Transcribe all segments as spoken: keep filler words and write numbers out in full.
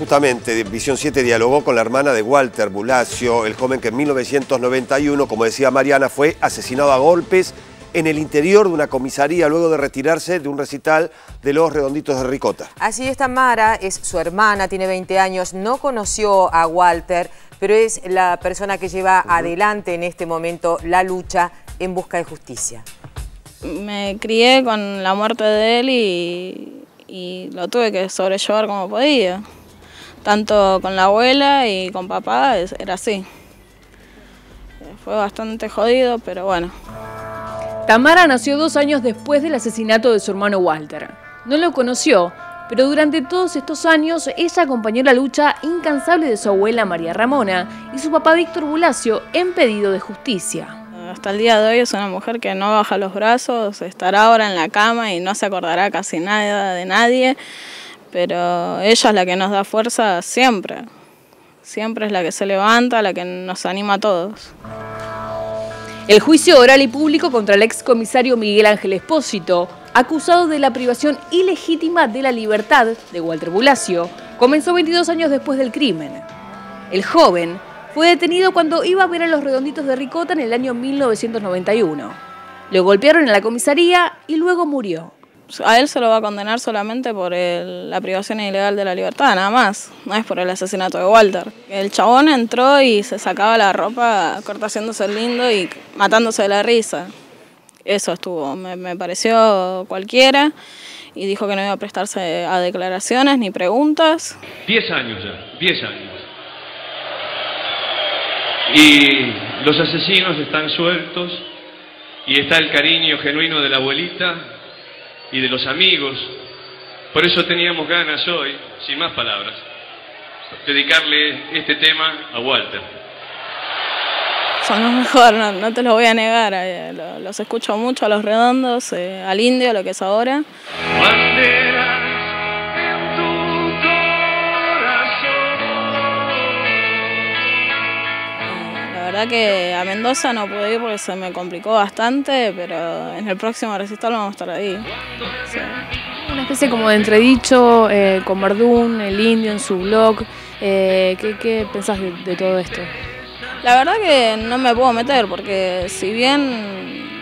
justamente Visión siete dialogó con la hermana de Walter Bulacio, el joven que en mil novecientos noventa y uno, como decía Mariana, fue asesinado a golpes en el interior de una comisaría luego de retirarse de un recital de Los Redonditos de Ricota. Así es, Tamara, es su hermana, tiene veinte años, no conoció a Walter, pero es la persona que lleva uh-huh. adelante en este momento la lucha en busca de justicia. Me crié con la muerte de él y, y lo tuve que sobrellevar como podía. Tanto con la abuela y con papá, era así. Fue bastante jodido, pero bueno. Tamara nació dos años después del asesinato de su hermano Walter. No lo conoció, pero durante todos estos años ella acompañó la lucha incansable de su abuela María Ramona y su papá Víctor Bulacio en pedido de justicia. Hasta el día de hoy es una mujer que no baja los brazos, estará ahora en la cama y no se acordará casi nada de nadie, pero ella es la que nos da fuerza siempre. Siempre es la que se levanta, la que nos anima a todos. El juicio oral y público contra el excomisario Miguel Ángel Espósito, acusado de la privación ilegítima de la libertad de Walter Bulacio, comenzó veintidós años después del crimen. El joven fue detenido cuando iba a ver a Los Redonditos de Ricota en el año mil novecientos noventa y uno. Lo golpearon en la comisaría y luego murió. A él se lo va a condenar solamente por el, la privación ilegal de la libertad, nada más. No es por el asesinato de Walter. El chabón entró y se sacaba la ropa cortándose el lindo y matándose de la risa. Eso estuvo, me, me pareció cualquiera, y dijo que no iba a prestarse a declaraciones ni preguntas. Diez años ya, diez años. Y los asesinos están sueltos, y está el cariño genuino de la abuelita y de los amigos. Por eso teníamos ganas hoy, sin más palabras, dedicarle este tema a Walter. Son los mejores, no, no te los voy a negar, eh, los, los escucho mucho a Los Redondos, eh, al Indio, lo que es ahora. Banderas en tu corazón. La verdad que a Mendoza no pude ir porque se me complicó bastante, pero en el próximo recital vamos a estar ahí. Sí. Una especie como de entredicho eh, con Mardún, el Indio en su blog. Eh, ¿qué, qué pensás de, de todo esto? La verdad que no me puedo meter, porque si bien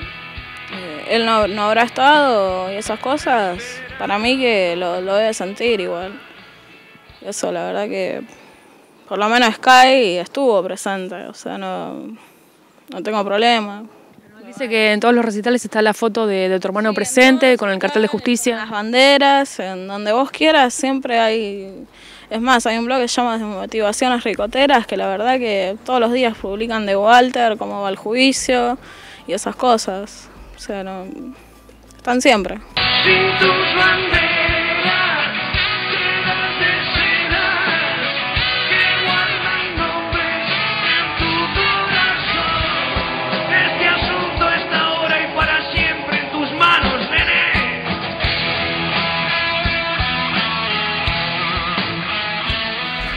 eh, él no, no habrá estado y esas cosas, para mí que lo, lo debe sentir igual. Eso, la verdad que por lo menos Sky estuvo presente, o sea, no, no tengo problema. Dice que en todos los recitales está la foto de, de tu hermano sí, presente, con el cartel de justicia. En las banderas, en donde vos quieras, siempre hay... Es más, hay un blog que se llama Motivaciones Ricoteras, que la verdad que todos los días publican de Walter, cómo va el juicio y esas cosas. O sea, no, están siempre.